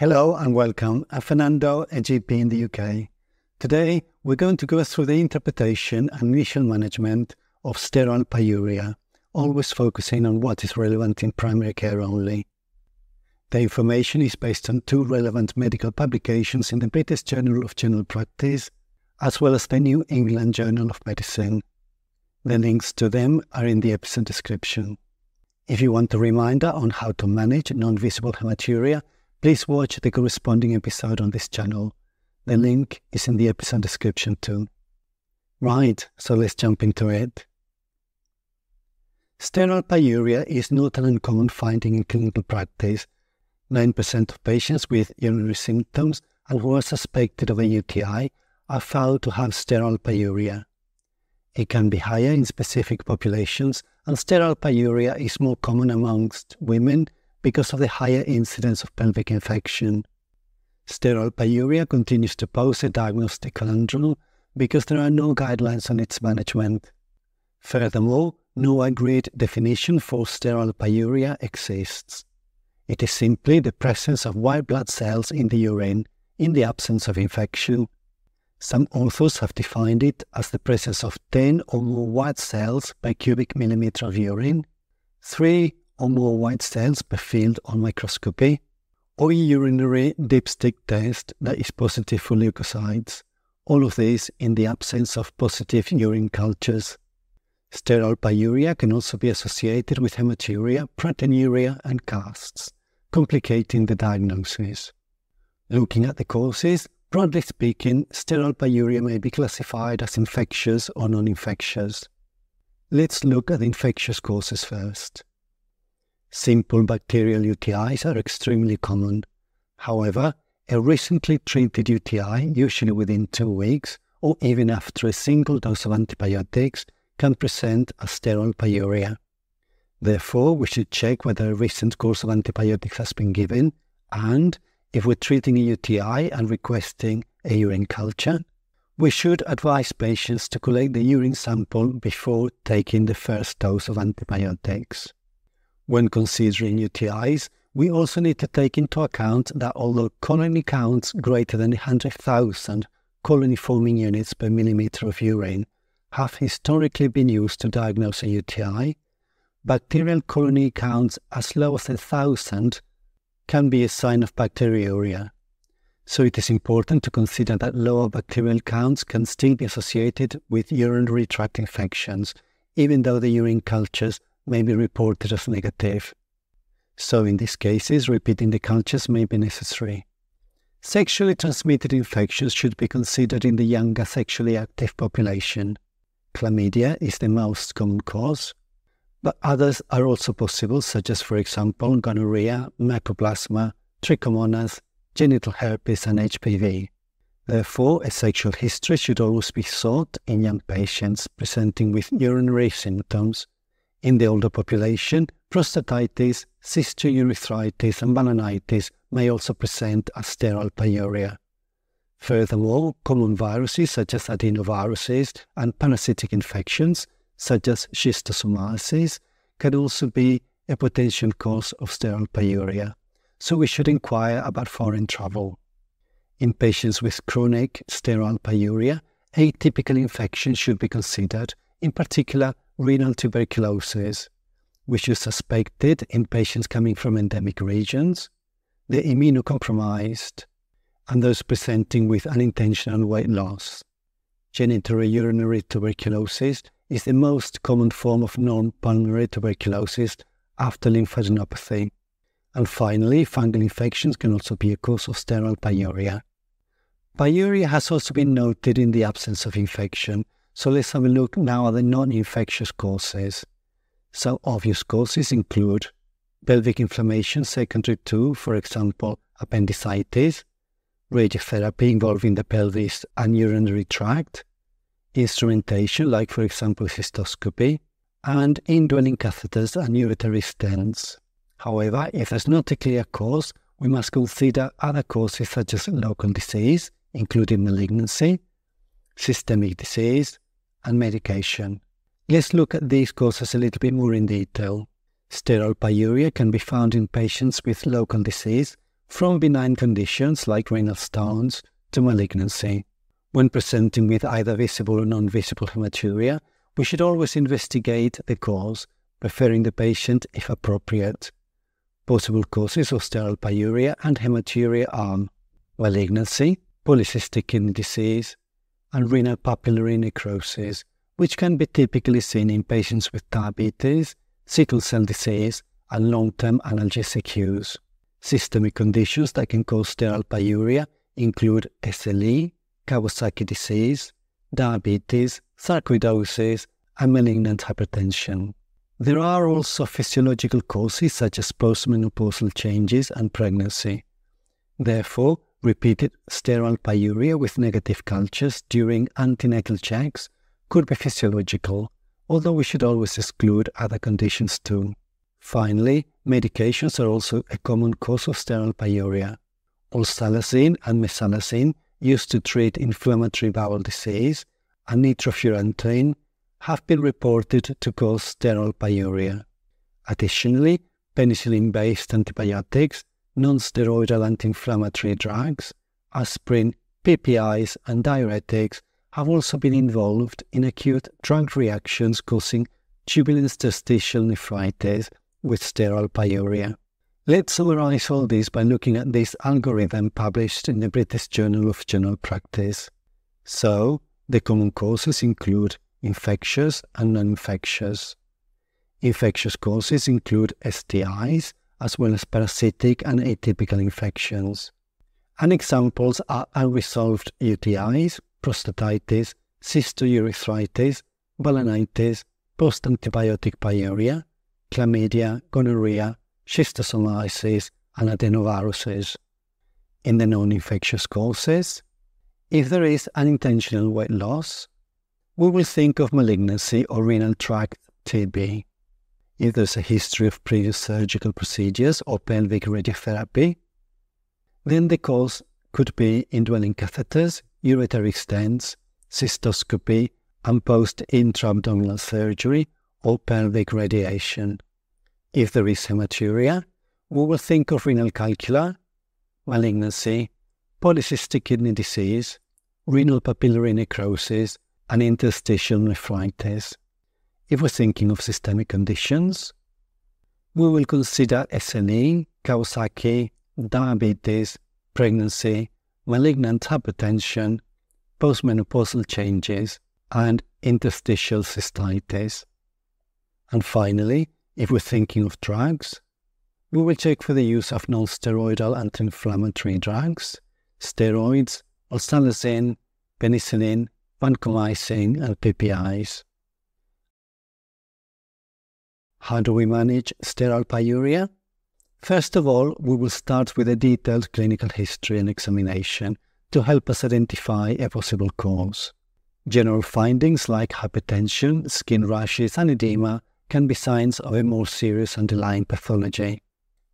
Hello and welcome. I'm Fernando, a GP in the UK. Today, we're going to go through the interpretation and initial management of sterile pyuria, always focusing on what is relevant in primary care only. The information is based on two relevant medical publications in the British Journal of General Practice, as well as the New England Journal of Medicine. The links to them are in the episode description. If you want a reminder on how to manage non-visible hematuria, please watch the corresponding episode on this channel. The link is in the episode description too. Right, so let's jump into it. Sterile pyuria is not an uncommon finding in clinical practice. 9% of patients with urinary symptoms and who are suspected of a UTI are found to have sterile pyuria. It can be higher in specific populations, and sterile pyuria is more common amongst women because of the higher incidence of pelvic infection. Sterile pyuria continues to pose a diagnostic conundrum because there are no guidelines on its management. Furthermore, no agreed definition for sterile pyuria exists. It is simply the presence of white blood cells in the urine in the absence of infection. Some authors have defined it as the presence of 10 or more white cells per cubic millimeter of urine, 3 or more white cells per field on microscopy, or a urinary dipstick test that is positive for leukocytes, all of this in the absence of positive urine cultures. Sterile pyuria can also be associated with hematuria, proteinuria and casts, complicating the diagnosis. Looking at the causes, broadly speaking, sterile pyuria may be classified as infectious or non-infectious. Let's look at the infectious causes first. Simple bacterial UTIs are extremely common. However, a recently treated UTI, usually within 2 weeks, or even after a single dose of antibiotics, can present as sterile pyuria. Therefore, we should check whether a recent course of antibiotics has been given and, if we're treating a UTI and requesting a urine culture, we should advise patients to collect the urine sample before taking the first dose of antibiotics. When considering UTIs, we also need to take into account that although colony counts greater than 100,000 colony-forming units per millimeter of urine have historically been used to diagnose a UTI, bacterial colony counts as low as 1,000 can be a sign of bacteriuria. So it is important to consider that lower bacterial counts can still be associated with urinary tract infections, even though the urine cultures may be reported as negative. So in these cases, repeating the cultures may be necessary. Sexually transmitted infections should be considered in the younger sexually active population. Chlamydia is the most common cause, but others are also possible, such as, for example, gonorrhea, mycoplasma, trichomonas, genital herpes and HPV. Therefore, a sexual history should always be sought in young patients presenting with urinary symptoms. In the older population, prostatitis, cystourethritis and balanitis may also present as sterile pyuria. Furthermore, common viruses such as adenoviruses and parasitic infections such as schistosomiasis can also be a potential cause of sterile pyuria, so we should inquire about foreign travel. In patients with chronic sterile pyuria, atypical infections should be considered, in particular renal tuberculosis, which is suspected in patients coming from endemic regions, the immunocompromised, and those presenting with unintentional weight loss. Genitourinary tuberculosis is the most common form of non-pulmonary tuberculosis after lymphadenopathy. And finally, fungal infections can also be a cause of sterile pyuria. Pyuria has also been noted in the absence of infection, so let's have a look now at the non-infectious causes. Some obvious causes include pelvic inflammation secondary to, for example, appendicitis, radiotherapy involving the pelvis and urinary tract, instrumentation like, for example, cystoscopy, and indwelling catheters and uretary stents. However, if there's not a clear cause, we must consider other causes such as local disease, including malignancy, systemic disease, and medication. Let's look at these causes a little bit more in detail. Sterile pyuria can be found in patients with local disease from benign conditions like renal stones to malignancy. When presenting with either visible or non-visible hematuria, we should always investigate the cause, referring the patient if appropriate. Possible causes of sterile pyuria and hematuria are malignancy, polycystic kidney disease, and renal papillary necrosis, which can be typically seen in patients with diabetes, sickle cell disease, and long-term analgesic use. Systemic conditions that can cause sterile pyuria include SLE, Kawasaki disease, diabetes, sarcoidosis, and malignant hypertension. There are also physiological causes such as postmenopausal changes and pregnancy. Therefore, repeated sterile pyuria with negative cultures during antenatal checks could be physiological, although we should always exclude other conditions too. Finally, medications are also a common cause of sterile pyuria. Olsalazine and mesalazine, used to treat inflammatory bowel disease, and nitrofurantoin have been reported to cause sterile pyuria. Additionally, penicillin-based antibiotics, non-steroidal anti-inflammatory drugs, aspirin, PPIs, and diuretics have also been involved in acute drug reactions causing tubulointerstitial nephritis with sterile pyuria. Let's summarize all this by looking at this algorithm published in the British Journal of General Practice. So, the common causes include infectious and non-infectious. Infectious causes include STIs, as well as parasitic and atypical infections. And examples are unresolved UTIs, prostatitis, cystourethritis, balanitis, post-antibiotic pyuria, chlamydia, gonorrhea, schistosomiasis, and adenoviruses. In the non-infectious causes, if there is unintentional weight loss, we will think of malignancy or renal tract TB. If there's a history of previous surgical procedures or pelvic radiotherapy, then the cause could be indwelling catheters, uretary stents, cystoscopy, and post-intra-abdominal surgery or pelvic radiation. If there is hematuria, we will think of renal calcula, malignancy, polycystic kidney disease, renal papillary necrosis, and interstitial nephritis. If we're thinking of systemic conditions, we will consider SLE, Kawasaki, diabetes, pregnancy, malignant hypertension, postmenopausal changes, and interstitial cystitis. And finally, if we're thinking of drugs, we will check for the use of non-steroidal anti-inflammatory drugs, steroids, olsalazine, penicillin, vancomycin, and PPIs. How do we manage sterile pyuria? First of all, we will start with a detailed clinical history and examination to help us identify a possible cause. General findings like hypertension, skin rashes, and edema can be signs of a more serious underlying pathology.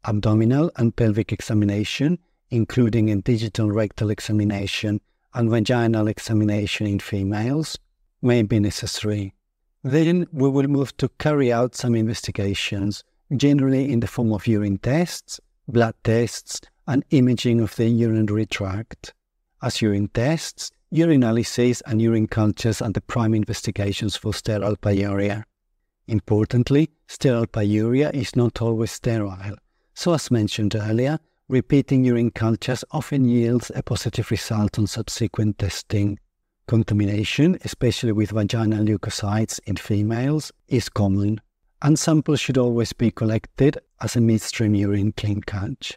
Abdominal and pelvic examination, including a digital rectal examination and vaginal examination in females, may be necessary. Then we will move to carry out some investigations, generally in the form of urine tests, blood tests, and imaging of the urinary tract. As urine tests, urinalysis and urine cultures are the prime investigations for sterile pyuria. Importantly, sterile pyuria is not always sterile, so as mentioned earlier, repeating urine cultures often yields a positive result on subsequent testing. Contamination, especially with vaginal leukocytes in females, is common, and samples should always be collected as a midstream urine clean catch.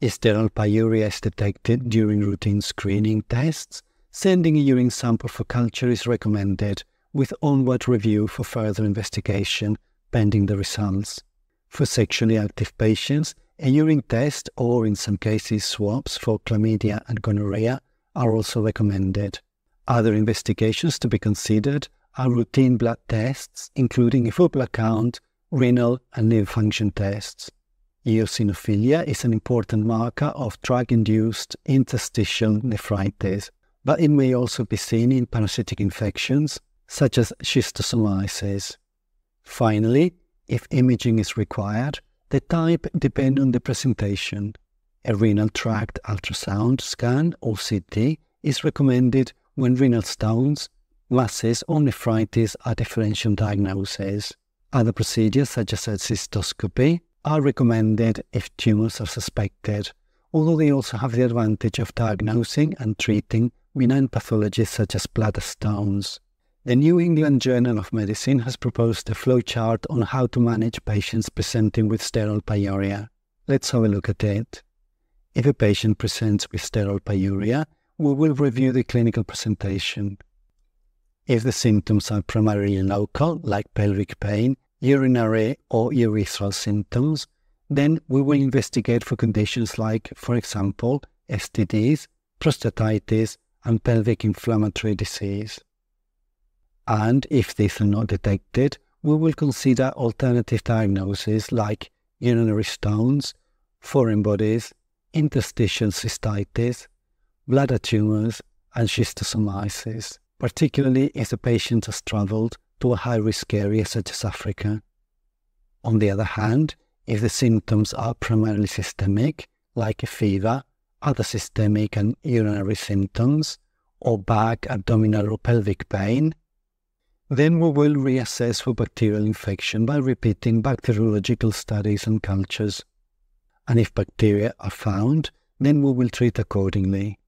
If sterile pyuria is detected during routine screening tests, sending a urine sample for culture is recommended, with onward review for further investigation pending the results. For sexually active patients, a urine test or, in some cases, swabs for chlamydia and gonorrhea are also recommended. Other investigations to be considered are routine blood tests, including a full blood count, renal and liver function tests. Eosinophilia is an important marker of drug-induced interstitial nephritis, but it may also be seen in parasitic infections, such as schistosomiasis. Finally, if imaging is required, the type depends on the presentation. A renal tract ultrasound scan or CT is recommended when renal stones, masses or nephritis are differential diagnoses. Other procedures such as a cystoscopy are recommended if tumors are suspected, although they also have the advantage of diagnosing and treating benign pathologies such as bladder stones. The New England Journal of Medicine has proposed a flowchart on how to manage patients presenting with sterile pyuria. Let's have a look at it. If a patient presents with sterile pyuria, we will review the clinical presentation. If the symptoms are primarily local, like pelvic pain, urinary or urethral symptoms, then we will investigate for conditions like, for example, STDs, prostatitis, and pelvic inflammatory disease. And if these are not detected, we will consider alternative diagnoses like urinary stones, foreign bodies, interstitial cystitis, bladder tumors, and schistosomiasis, particularly if the patient has travelled to a high-risk area such as Africa. On the other hand, if the symptoms are primarily systemic, like a fever, other systemic and urinary symptoms, or back, abdominal or pelvic pain, then we will reassess for bacterial infection by repeating bacteriological studies and cultures. And if bacteria are found, then we will treat accordingly.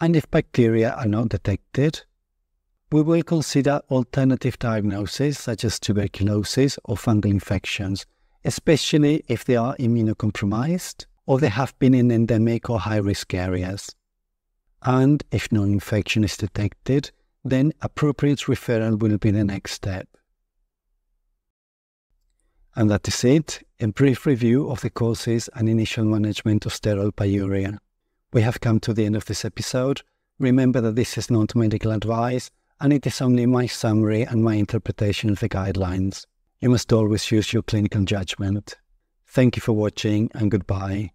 And if bacteria are not detected, we will consider alternative diagnoses such as tuberculosis or fungal infections, especially if they are immunocompromised or they have been in endemic or high-risk areas. And if no infection is detected, then appropriate referral will be the next step. And that is it, a brief review of the causes and initial management of sterile pyuria. We have come to the end of this episode. Remember that this is not medical advice, and it is only my summary and my interpretation of the guidelines. You must always use your clinical judgment. Thank you for watching, and goodbye.